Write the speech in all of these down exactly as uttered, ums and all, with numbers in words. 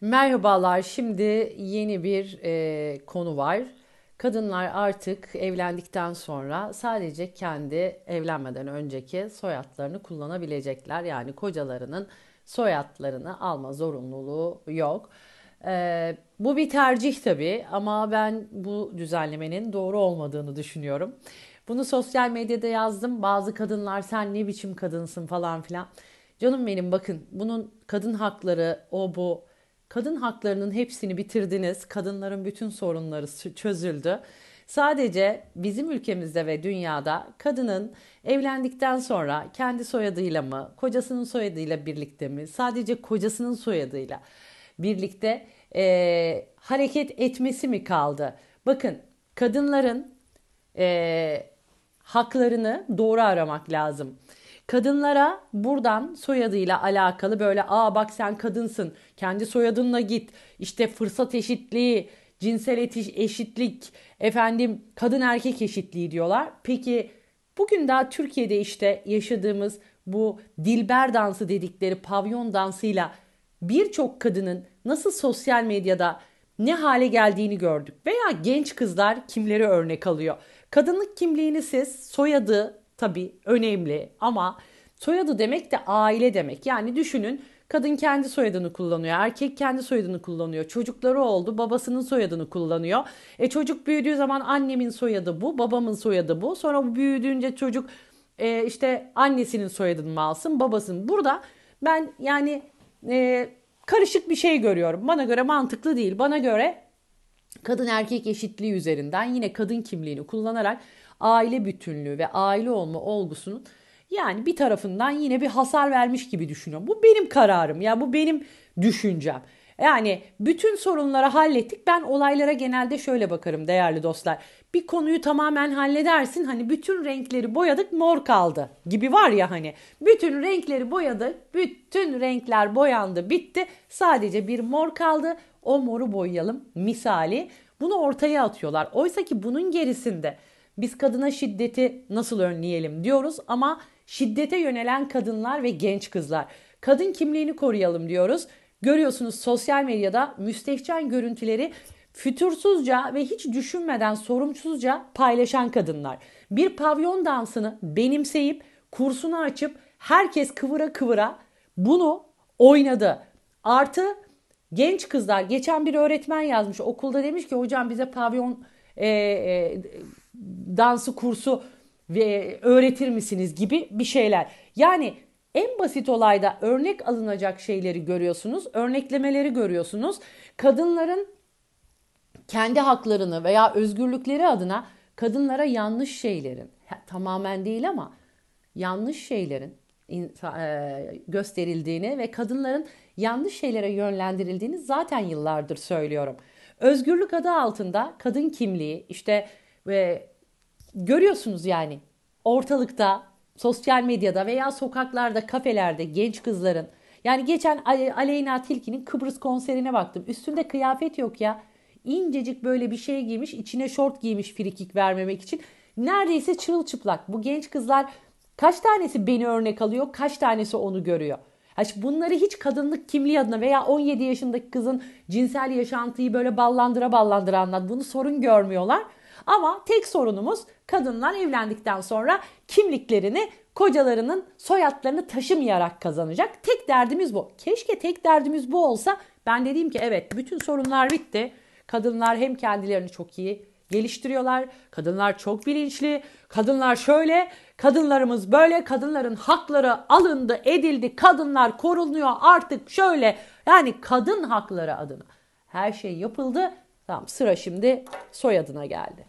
Merhabalar, şimdi yeni bir e, konu var. Kadınlar artık evlendikten sonra sadece kendi evlenmeden önceki soyadlarını kullanabilecekler. Yani kocalarının soyadlarını alma zorunluluğu yok. E, bu bir tercih tabii ama ben bu düzenlemenin doğru olmadığını düşünüyorum. Bunu sosyal medyada yazdım. Bazı kadınlar sen ne biçim kadınsın falan filan. Canım benim, bakın bunun kadın hakları o bu. Kadın haklarının hepsini bitirdiniz. Kadınların bütün sorunları çözüldü. Sadece bizim ülkemizde ve dünyada kadının evlendikten sonra kendi soyadıyla mı, kocasının soyadıyla birlikte mi, sadece kocasının soyadıyla birlikte e, hareket etmesi mi kaldı? Bakın, kadınların e, haklarını doğru aramak lazım. Kadınlara buradan soyadıyla alakalı böyle aa bak sen kadınsın, kendi soyadınla git, işte fırsat eşitliği, cinsel eşitlik, efendim kadın erkek eşitliği diyorlar. Peki bugün daha Türkiye'de işte yaşadığımız bu dilber dansı dedikleri pavyon dansıyla birçok kadının nasıl sosyal medyada ne hale geldiğini gördük. Veya genç kızlar kimleri örnek alıyor? Kadınlık kimliğini siz, soyadı tabii önemli ama soyadı demek de aile demek. Yani düşünün, kadın kendi soyadını kullanıyor, erkek kendi soyadını kullanıyor, çocukları oldu, babasının soyadını kullanıyor. E çocuk büyüdüğü zaman annemin soyadı bu, babamın soyadı bu. Sonra bu büyüdüğünce çocuk e, işte annesinin soyadını mı alsın, babasının. Burada ben yani e, karışık bir şey görüyorum. Bana göre mantıklı değil. Bana göre kadın erkek eşitliği üzerinden yine kadın kimliğini kullanarak aile bütünlüğü ve aile olma olgusunun yani bir tarafından yine bir hasar vermiş gibi düşünüyorum. Bu benim kararım ya, bu benim düşüncem. Yani bütün sorunları hallettik. Ben olaylara genelde şöyle bakarım değerli dostlar. Bir konuyu tamamen halledersin, hani bütün renkleri boyadık mor kaldı gibi var ya, hani bütün renkleri boyadık, bütün renkler boyandı bitti, sadece bir mor kaldı, o moru boyayalım misali bunu ortaya atıyorlar. Oysa ki bunun gerisinde biz kadına şiddeti nasıl önleyelim diyoruz ama şiddete yönelen kadınlar ve genç kızlar. Kadın kimliğini koruyalım diyoruz. Görüyorsunuz sosyal medyada müstehcen görüntüleri fütursuzca ve hiç düşünmeden sorumsuzca paylaşan kadınlar. Bir pavyon dansını benimseyip kursunu açıp herkes kıvıra kıvıra bunu oynadı. Artı genç kızlar, geçen bir öğretmen yazmış okulda, demiş ki hocam bize pavyon e, e, dansı kursu ve öğretir misiniz gibi bir şeyler. Yani en basit olayda örnek alınacak şeyleri görüyorsunuz, örneklemeleri görüyorsunuz. Kadınların kendi haklarını veya özgürlükleri adına kadınlara yanlış şeylerin, tamamen değil ama yanlış şeylerin gösterildiğini ve kadınların yanlış şeylere yönlendirildiğini zaten yıllardır söylüyorum. Özgürlük adı altında kadın kimliği işte ve görüyorsunuz yani ortalıkta, sosyal medyada veya sokaklarda, kafelerde genç kızların, yani geçen Aleyna Tilki'nin Kıbrıs konserine baktım. Üstünde kıyafet yok ya. İncecik böyle bir şey giymiş, içine şort giymiş frikik vermemek için. Neredeyse çırılçıplak. Bu genç kızlar kaç tanesi beni örnek alıyor, kaç tanesi onu görüyor. Bunları hiç kadınlık kimliği adına veya on yedi yaşındaki kızın cinsel yaşantıyı böyle ballandıra ballandıra anlat. Bunu sorun görmüyorlar. Ama tek sorunumuz kadınlar evlendikten sonra kimliklerini kocalarının soyadlarını taşımayarak kazanacak. Tek derdimiz bu. Keşke tek derdimiz bu olsa. Ben dediğim ki evet, bütün sorunlar bitti. Kadınlar hem kendilerini çok iyi geliştiriyorlar. Kadınlar çok bilinçli. Kadınlar şöyle. Kadınlarımız böyle. Kadınların hakları alındı, edildi. Kadınlar korunuyor artık şöyle. Yani kadın hakları adına her şey yapıldı. Tamam, sıra şimdi soyadına geldi.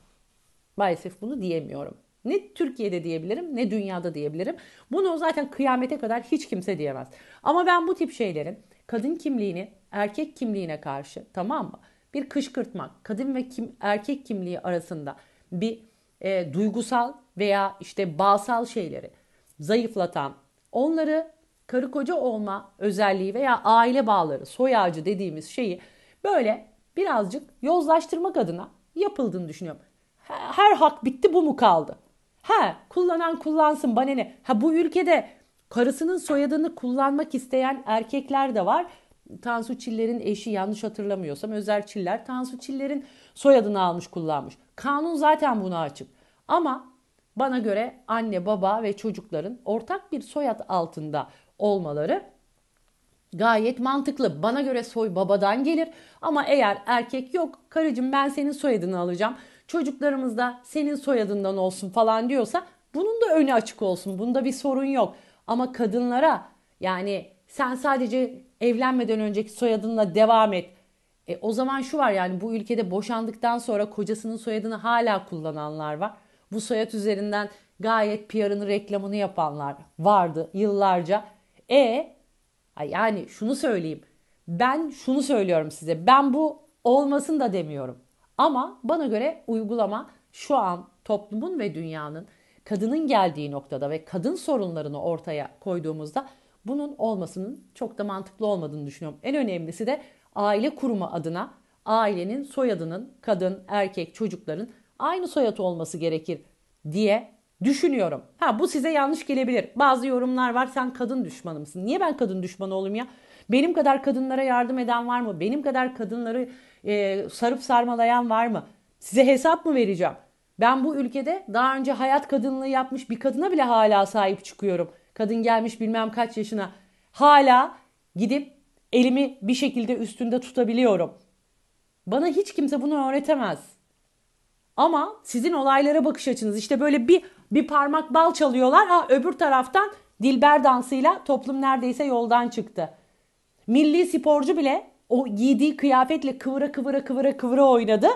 Maalesef bunu diyemiyorum. Ne Türkiye'de diyebilirim ne dünyada diyebilirim. Bunu zaten kıyamete kadar hiç kimse diyemez. Ama ben bu tip şeylerin kadın kimliğini erkek kimliğine karşı, tamam mı, bir kışkırtmak, kadın ve kim, erkek kimliği arasında bir e, duygusal veya işte bağsal şeyleri zayıflatan, onları karı koca olma özelliği veya aile bağları, soy ağacı dediğimiz şeyi böyle birazcık yozlaştırmak adına yapıldığını düşünüyorum. Her hak bitti, bu mu kaldı? Ha, kullanan kullansın, bana ne? Ha, bu ülkede karısının soyadını kullanmak isteyen erkekler de var. Tansu Çiller'in eşi, yanlış hatırlamıyorsam Özer Çiller, Tansu Çiller'in soyadını almış kullanmış. Kanun zaten buna açık. Ama bana göre anne, baba ve çocukların ortak bir soyad altında olmaları gayet mantıklı. Bana göre soy babadan gelir ama eğer erkek yok, karıcığım ben senin soyadını alacağım, çocuklarımız da senin soyadından olsun falan diyorsa bunun da önü açık olsun. Bunda bir sorun yok. Ama kadınlara yani sen sadece evlenmeden önceki soyadınla devam et. E, o zaman şu var, yani bu ülkede boşandıktan sonra kocasının soyadını hala kullananlar var. Bu soyad üzerinden gayet P R'ını, reklamını yapanlar vardı yıllarca. E yani şunu söyleyeyim. Ben şunu söylüyorum size. Ben bu olmasın da demiyorum. Ama bana göre uygulama şu an toplumun ve dünyanın, kadının geldiği noktada ve kadın sorunlarını ortaya koyduğumuzda bunun olmasının çok da mantıklı olmadığını düşünüyorum. En önemlisi de aile kurumu adına ailenin soyadının kadın, erkek, çocukların aynı soyad olması gerekir diye düşünüyorum. Ha, bu size yanlış gelebilir. Bazı yorumlar var, sen kadın düşmanı mısın? Niye ben kadın düşmanı olayım ya? Benim kadar kadınlara yardım eden var mı? Benim kadar kadınları e, sarıp sarmalayan var mı? Size hesap mı vereceğim? Ben bu ülkede daha önce hayat kadınlığı yapmış bir kadına bile hala sahip çıkıyorum. Kadın gelmiş bilmem kaç yaşına, hala gidip elimi bir şekilde üstünde tutabiliyorum. Bana hiç kimse bunu öğretemez. Ama sizin olaylara bakış açınız işte böyle bir bir parmak bal çalıyorlar. Ha, öbür taraftan Dilber dansıyla toplum neredeyse yoldan çıktı. Milli sporcu bile o giydiği kıyafetle kıvıra kıvıra kıvıra kıvıra oynadı.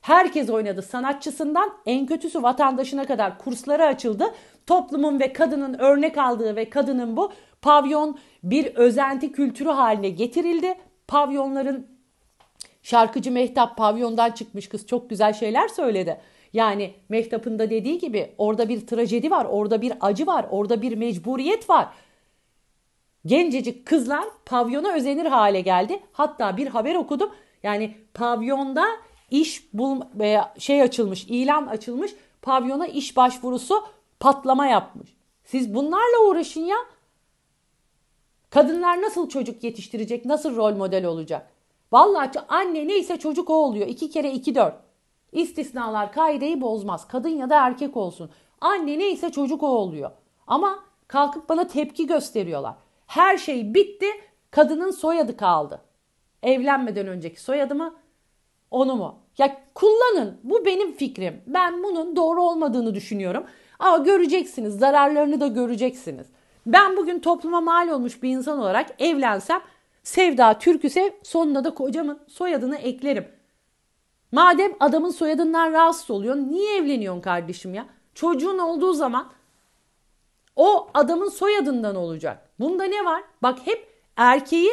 Herkes oynadı. Sanatçısından en kötüsü vatandaşına kadar kursları açıldı. Toplumun ve kadının örnek aldığı ve kadının bu pavyon bir özenti kültürü haline getirildi. Pavyonların şarkıcı Mehtap pavyondan çıkmış kız, çok güzel şeyler söyledi. Yani Mehtap'ın da dediği gibi orada bir trajedi var, orada bir acı var, orada bir mecburiyet var. Gencecik kızlar pavyona özenir hale geldi. Hatta bir haber okudum. Yani pavyonda iş bul şey açılmış, ilan açılmış. Pavyona iş başvurusu patlama yapmış. Siz bunlarla uğraşın ya. Kadınlar nasıl çocuk yetiştirecek? Nasıl rol model olacak? Vallahi anne neyse çocuk o oluyor. İki kere iki dört. İstisnalar kaideyi bozmaz. Kadın ya da erkek olsun. Anne neyse çocuk o oluyor. Ama kalkıp bana tepki gösteriyorlar. Her şey bitti. Kadının soyadı kaldı. Evlenmeden önceki soyadı mı? Onu mu? Ya kullanın. Bu benim fikrim. Ben bunun doğru olmadığını düşünüyorum. Ama göreceksiniz. Zararlarını da göreceksiniz. Ben bugün topluma mal olmuş bir insan olarak evlensem Sevda Türküsev, sonuna da kocamın soyadını eklerim. Madem adamın soyadından rahatsız oluyorsun, niye evleniyorsun kardeşim ya? Çocuğun olduğu zaman o adamın soyadından olacak. Bunda ne var? Bak, hep erkeği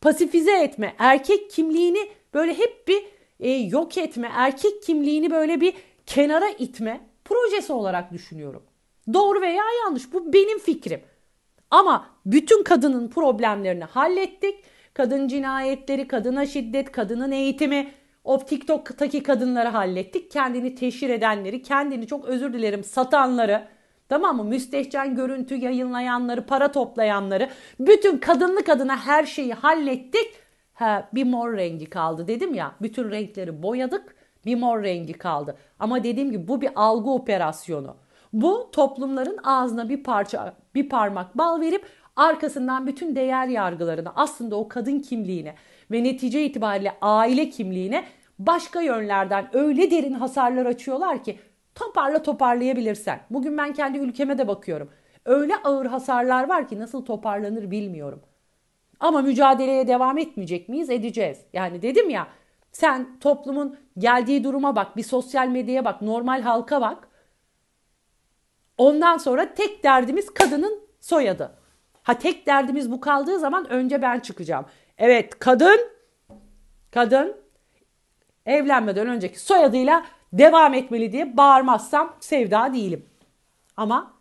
pasifize etme, erkek kimliğini böyle hep bir e, yok etme, erkek kimliğini böyle bir kenara itme projesi olarak düşünüyorum. Doğru veya yanlış, bu benim fikrim. Ama bütün kadının problemlerini hallettik. Kadın cinayetleri, kadına şiddet, kadının eğitimi, o TikTok'taki kadınları hallettik. Kendini teşhir edenleri, kendini çok özür dilerim satanları, tamam mı? Müstehcen görüntü yayınlayanları, para toplayanları, bütün kadınlı kadına her şeyi hallettik. Ha, bir mor rengi kaldı dedim ya. Bütün renkleri boyadık, bir mor rengi kaldı. Ama dediğim gibi bu bir algı operasyonu. Bu toplumların ağzına bir parça, bir parmak bal verip arkasından bütün değer yargılarını, aslında o kadın kimliğine ve netice itibariyle aile kimliğine başka yönlerden öyle derin hasarlar açıyorlar ki toparla toparlayabilirsen. Bugün ben kendi ülkeme de bakıyorum. Öyle ağır hasarlar var ki nasıl toparlanır bilmiyorum. Ama mücadeleye devam etmeyecek miyiz? Edeceğiz. Yani dedim ya, sen toplumun geldiği duruma bak, bir sosyal medyaya bak, normal halka bak. Ondan sonra tek derdimiz kadının soyadı. Ha, tek derdimiz bu kaldığı zaman önce ben çıkacağım. Evet, kadın, kadın evlenmeden önceki soyadıyla devam etmeli diye bağırmazsam Sevda değilim. Ama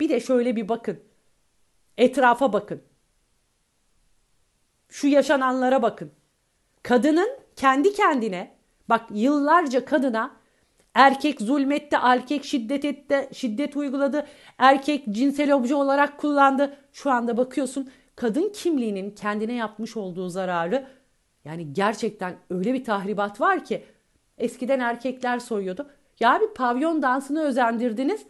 bir de şöyle bir bakın. Etrafa bakın. Şu yaşananlara bakın. Kadının kendi kendine, bak yıllarca kadına erkek zulmetti, erkek şiddet etti, şiddet uyguladı, erkek cinsel obje olarak kullandı. Şu anda bakıyorsun kadın kimliğinin kendine yapmış olduğu zararı, yani gerçekten öyle bir tahribat var ki, eskiden erkekler soyuyordu. Ya bir pavyon dansını özendirdiniz.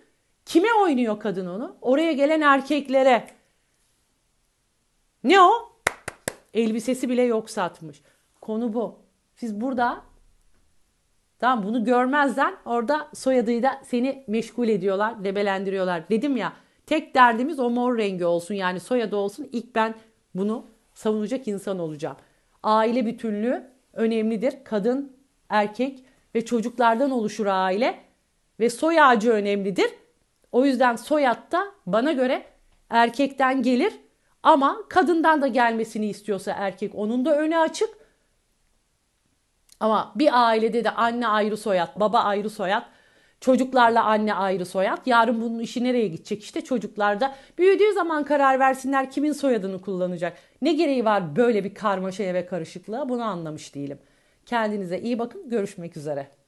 Kime oynuyor kadın onu? Oraya gelen erkeklere. Ne o? Elbisesi bile yok satmış. Konu bu. Siz burada, tamam, bunu görmezden orada soyadıyla da seni meşgul ediyorlar, debelendiriyorlar. Dedim ya, tek derdimiz o mor rengi olsun, yani soyadı olsun. İlk ben bunu savunacak insan olacağım. Aile bütünlüğü önemlidir. Kadın, erkek ve çocuklardan oluşur aile ve soy ağacı önemlidir. O yüzden soyad da bana göre erkekten gelir ama kadından da gelmesini istiyorsa erkek, onun da önü açık. Ama bir ailede de anne ayrı soyad, baba ayrı soyad, çocuklarla anne ayrı soyad. Yarın bunun işi nereye gidecek? İşte çocuklar da büyüdüğü zaman karar versinler kimin soyadını kullanacak. Ne gereği var böyle bir karmaşaya ve karışıklığa? Bunu anlamış değilim. Kendinize iyi bakın. Görüşmek üzere.